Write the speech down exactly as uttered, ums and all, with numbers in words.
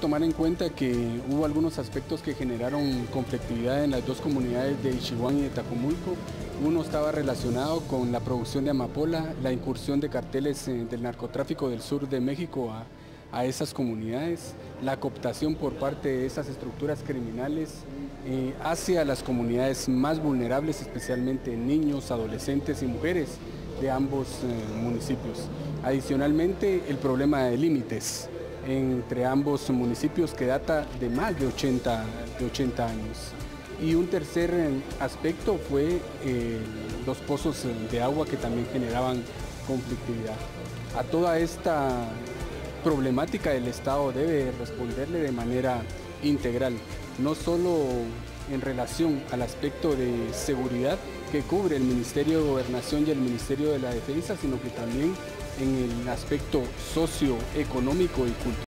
Tomar en cuenta que hubo algunos aspectos que generaron conflictividad en las dos comunidades de Ixchiguán y de Tacumulco. Uno estaba relacionado con la producción de amapola, la incursión de carteles del narcotráfico del sur de México a, a esas comunidades, la cooptación por parte de esas estructuras criminales eh, hacia las comunidades más vulnerables, especialmente niños, adolescentes y mujeres de ambos eh, municipios. Adicionalmente, el problema de límites entre ambos municipios que data de más de ochenta, de ochenta años. Y un tercer aspecto fue eh, los pozos de agua que también generaban conflictividad. A toda esta problemática el Estado debe responderle de manera integral, no solo en relación al aspecto de seguridad que cubre el Ministerio de Gobernación y el Ministerio de la Defensa, sino que también en el aspecto socioeconómico y cultural.